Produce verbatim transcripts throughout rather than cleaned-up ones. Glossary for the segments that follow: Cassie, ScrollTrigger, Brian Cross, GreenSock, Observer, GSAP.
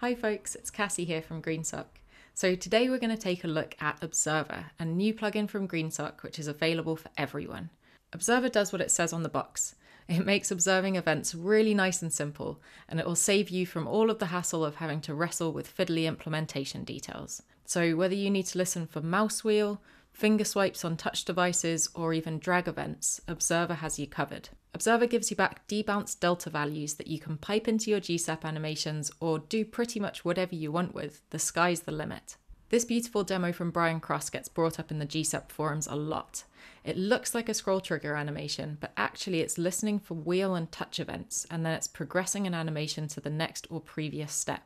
Hi folks, it's Cassie here from GreenSock. So today we're going to take a look at Observer, a new plugin from GreenSock which is available for everyone. Observer does what it says on the box. It makes observing events really nice and simple, and it will save you from all of the hassle of having to wrestle with fiddly implementation details. So whether you need to listen for mouse wheel, finger swipes on touch devices, or even drag events, Observer has you covered. Observer gives you back debounced delta values that you can pipe into your G SAP animations or do pretty much whatever you want with. The sky's the limit. This beautiful demo from Brian Cross gets brought up in the G SAP forums a lot. It looks like a scroll trigger animation, but actually it's listening for wheel and touch events, and then it's progressing an animation to the next or previous step.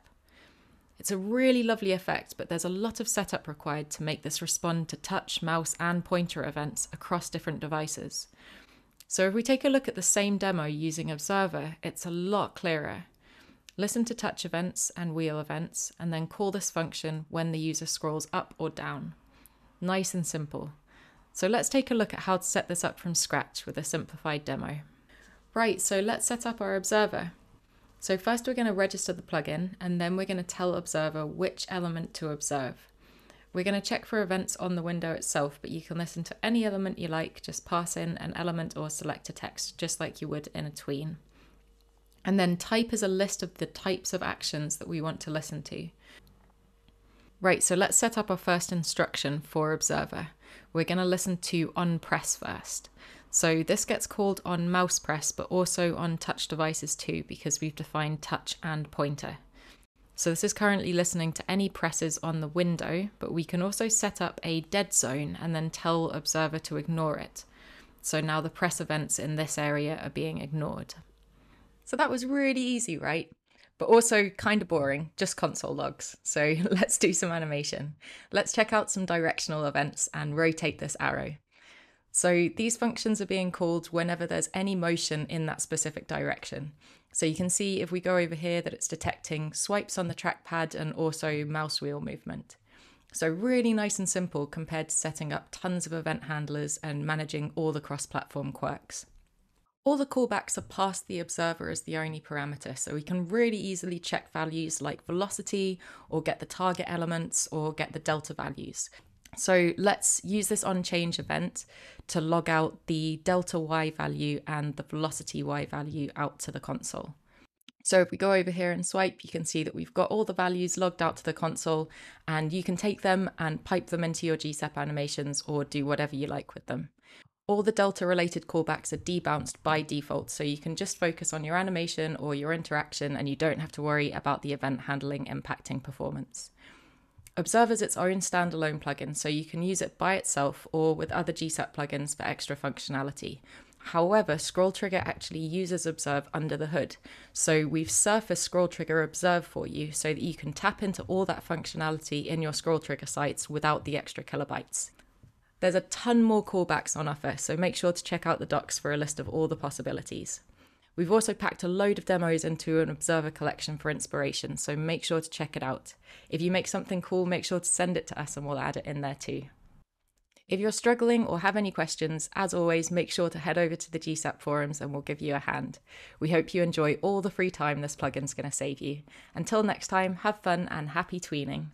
It's a really lovely effect, but there's a lot of setup required to make this respond to touch, mouse, and pointer events across different devices. So if we take a look at the same demo using Observer, it's a lot clearer. Listen to touch events and wheel events, and then call this function when the user scrolls up or down. Nice and simple. So let's take a look at how to set this up from scratch with a simplified demo. Right, so let's set up our Observer. So first we're going to register the plugin, and then we're going to tell Observer which element to observe. We're going to check for events on the window itself, but you can listen to any element you like, just pass in an element or select a text, just like you would in a tween. And then type is a list of the types of actions that we want to listen to. Right, so let's set up our first instruction for Observer. We're going to listen to on press first. So this gets called on mouse press, but also on touch devices too, because we've defined touch and pointer. So this is currently listening to any presses on the window, but we can also set up a dead zone and then tell Observer to ignore it. So now the press events in this area are being ignored. So that was really easy, right? But also kind of boring, just console logs. So let's do some animation. Let's check out some directional events and rotate this arrow. So these functions are being called whenever there's any motion in that specific direction. So you can see if we go over here that it's detecting swipes on the trackpad and also mouse wheel movement. So really nice and simple compared to setting up tons of event handlers and managing all the cross-platform quirks. All the callbacks are passed the observer as the only parameter, so we can really easily check values like velocity, or get the target elements, or get the delta values. So let's use this on change event to log out the delta y value and the velocity y value out to the console. So if we go over here and swipe, you can see that we've got all the values logged out to the console, and you can take them and pipe them into your G SAP animations or do whatever you like with them. All the delta related callbacks are debounced by default, so you can just focus on your animation or your interaction and you don't have to worry about the event handling impacting performance. Observer's its own standalone plugin, so you can use it by itself or with other G SAP plugins for extra functionality. However, ScrollTrigger actually uses Observe under the hood, so we've surfaced ScrollTrigger Observe for you so that you can tap into all that functionality in your ScrollTrigger sites without the extra kilobytes. There's a ton more callbacks on offer, so make sure to check out the docs for a list of all the possibilities. We've also packed a load of demos into an Observer collection for inspiration, so make sure to check it out. If you make something cool, make sure to send it to us and we'll add it in there too. If you're struggling or have any questions, as always, make sure to head over to the G SAP forums and we'll give you a hand. We hope you enjoy all the free time this plugin's going to save you. Until next time, have fun and happy tweening.